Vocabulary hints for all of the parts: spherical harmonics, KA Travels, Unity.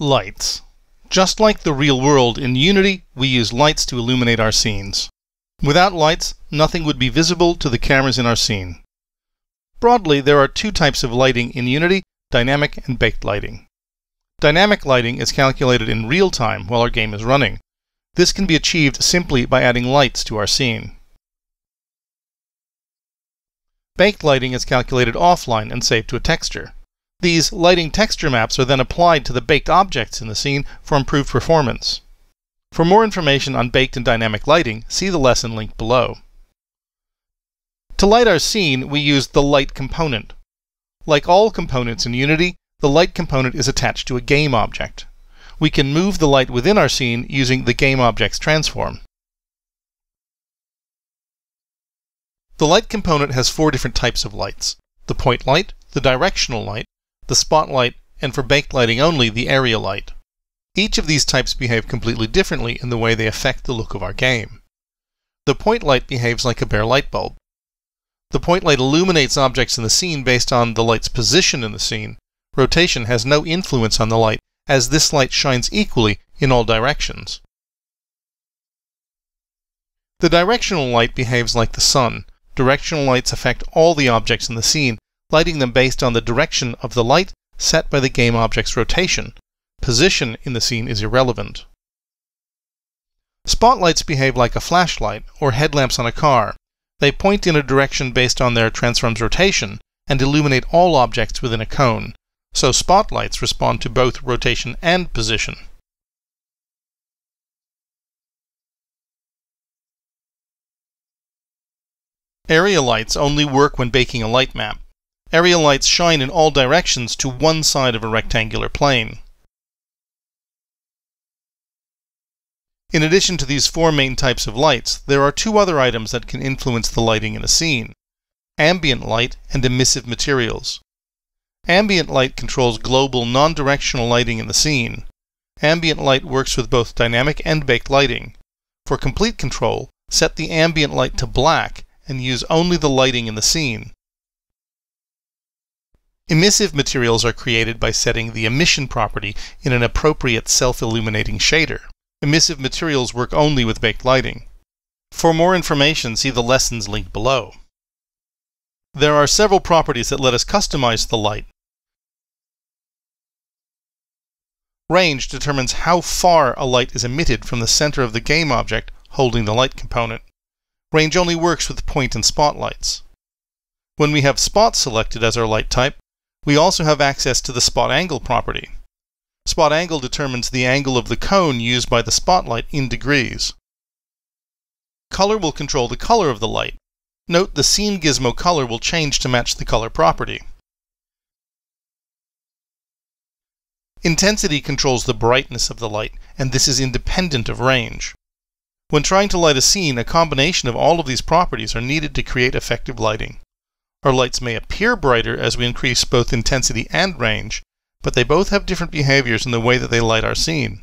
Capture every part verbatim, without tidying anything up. Lights. Just like the real world, in Unity we use lights to illuminate our scenes. Without lights, nothing would be visible to the cameras in our scene. Broadly, there are two types of lighting in Unity, dynamic and baked lighting. Dynamic lighting is calculated in real time while our game is running. This can be achieved simply by adding lights to our scene. Baked lighting is calculated offline and saved to a texture. These lighting texture maps are then applied to the baked objects in the scene for improved performance. For more information on baked and dynamic lighting, see the lesson linked below. To light our scene, we use the light component. Like all components in Unity, the light component is attached to a game object. We can move the light within our scene using the game object's transform. The light component has four different types of lights: the point light, the directional light, the spotlight, and for baked lighting only, the area light. Each of these types behave completely differently in the way they affect the look of our game. The point light behaves like a bare light bulb. The point light illuminates objects in the scene based on the light's position in the scene. Rotation has no influence on the light, as this light shines equally in all directions. The directional light behaves like the sun. Directional lights affect all the objects in the scene, lighting them based on the direction of the light set by the game object's rotation. Position in the scene is irrelevant. Spotlights behave like a flashlight, or headlamps on a car. They point in a direction based on their transform's rotation, and illuminate all objects within a cone. So spotlights respond to both rotation and position. Area lights only work when baking a light map. Area lights shine in all directions to one side of a rectangular plane. In addition to these four main types of lights, there are two other items that can influence the lighting in a scene: ambient light and emissive materials. Ambient light controls global, non-directional lighting in the scene. Ambient light works with both dynamic and baked lighting. For complete control, set the ambient light to black and use only the lighting in the scene. Emissive materials are created by setting the emission property in an appropriate self-illuminating shader. Emissive materials work only with baked lighting. For more information, see the lessons linked below. There are several properties that let us customize the light. Range determines how far a light is emitted from the center of the game object holding the light component. Range only works with point and spotlights. When we have spot selected as our light type, we also have access to the spot angle property. Spot angle determines the angle of the cone used by the spotlight in degrees. Color will control the color of the light. Note the scene gizmo color will change to match the color property. Intensity controls the brightness of the light, and this is independent of range. When trying to light a scene, a combination of all of these properties are needed to create effective lighting. Our lights may appear brighter as we increase both intensity and range, but they both have different behaviors in the way that they light our scene.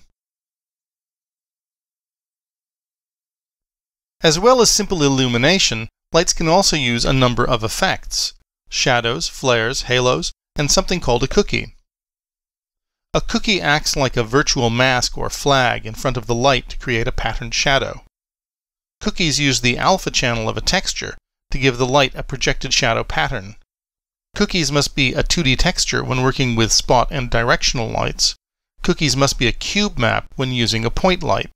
As well as simple illumination, lights can also use a number of effects: shadows, flares, halos, and something called a cookie. A cookie acts like a virtual mask or flag in front of the light to create a patterned shadow. Cookies use the alpha channel of a texture to give the light a projected shadow pattern. Cookies must be a two D texture when working with spot and directional lights. Cookies must be a cube map when using a point light.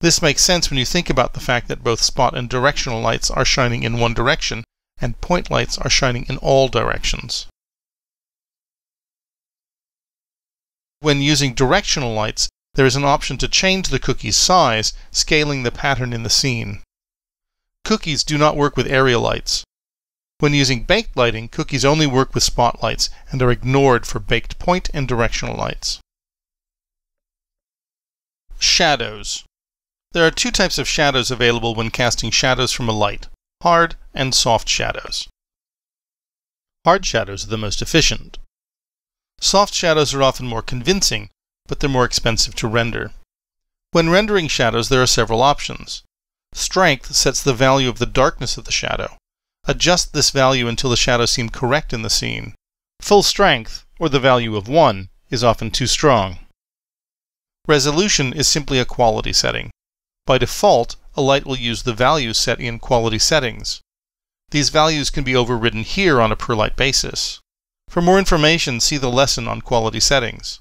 This makes sense when you think about the fact that both spot and directional lights are shining in one direction, and point lights are shining in all directions. When using directional lights, there is an option to change the cookie's size, scaling the pattern in the scene. Cookies do not work with area lights. When using baked lighting, cookies only work with spotlights and are ignored for baked point and directional lights. Shadows. There are two types of shadows available when casting shadows from a light: hard and soft shadows. Hard shadows are the most efficient. Soft shadows are often more convincing, but they're more expensive to render. When rendering shadows, there are several options. Strength sets the value of the darkness of the shadow. Adjust this value until the shadows seem correct in the scene. Full strength, or the value of one, is often too strong. Resolution is simply a quality setting. By default, a light will use the values set in quality settings. These values can be overridden here on a per-light basis. For more information, see the lesson on quality settings.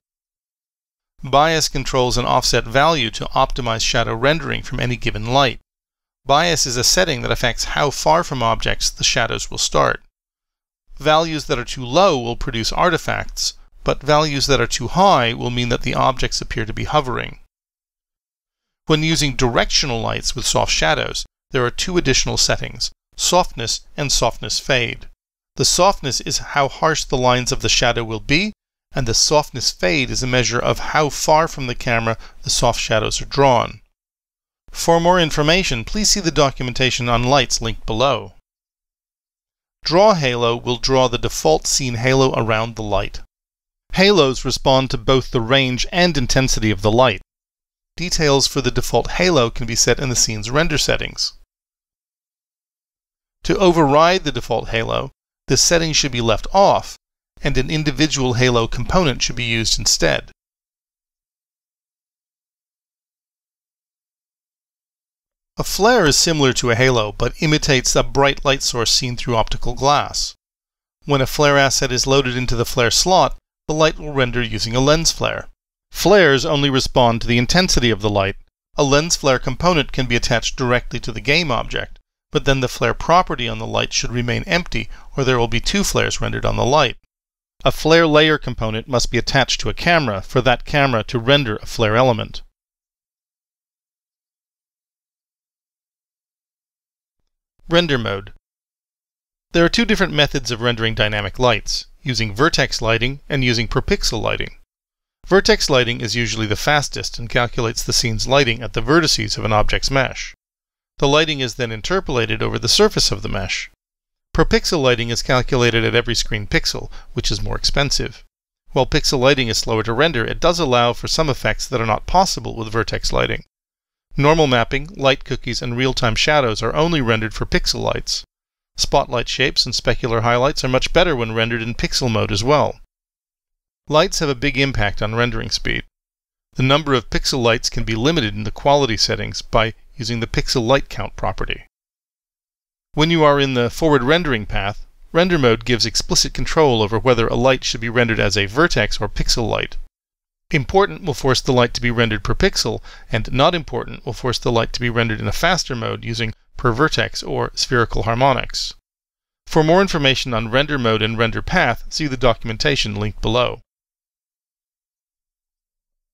Bias controls an offset value to optimize shadow rendering from any given light. Bias is a setting that affects how far from objects the shadows will start. Values that are too low will produce artifacts, but values that are too high will mean that the objects appear to be hovering. When using directional lights with soft shadows, there are two additional settings, softness and softness fade. The softness is how harsh the lines of the shadow will be, and the softness fade is a measure of how far from the camera the soft shadows are drawn. For more information, please see the documentation on lights linked below. Draw Halo will draw the default scene halo around the light. Halos respond to both the range and intensity of the light. Details for the default halo can be set in the scene's render settings. To override the default halo, this setting should be left off, and an individual halo component should be used instead. A flare is similar to a halo, but imitates a bright light source seen through optical glass. When a flare asset is loaded into the flare slot, the light will render using a lens flare. Flares only respond to the intensity of the light. A lens flare component can be attached directly to the game object, but then the flare property on the light should remain empty, or there will be two flares rendered on the light. A flare layer component must be attached to a camera for that camera to render a flare element. Render mode. There are two different methods of rendering dynamic lights, using vertex lighting and using per-pixel lighting. Vertex lighting is usually the fastest and calculates the scene's lighting at the vertices of an object's mesh. The lighting is then interpolated over the surface of the mesh. Per-pixel lighting is calculated at every screen pixel, which is more expensive. While pixel lighting is slower to render, it does allow for some effects that are not possible with vertex lighting. Normal mapping, light cookies, and real-time shadows are only rendered for pixel lights. Spotlight shapes and specular highlights are much better when rendered in pixel mode as well. Lights have a big impact on rendering speed. The number of pixel lights can be limited in the quality settings by using the pixel light count property. When you are in the forward rendering path, render mode gives explicit control over whether a light should be rendered as a vertex or pixel light. Important will force the light to be rendered per pixel, and not important will force the light to be rendered in a faster mode using per vertex or spherical harmonics. For more information on render mode and render path, see the documentation linked below.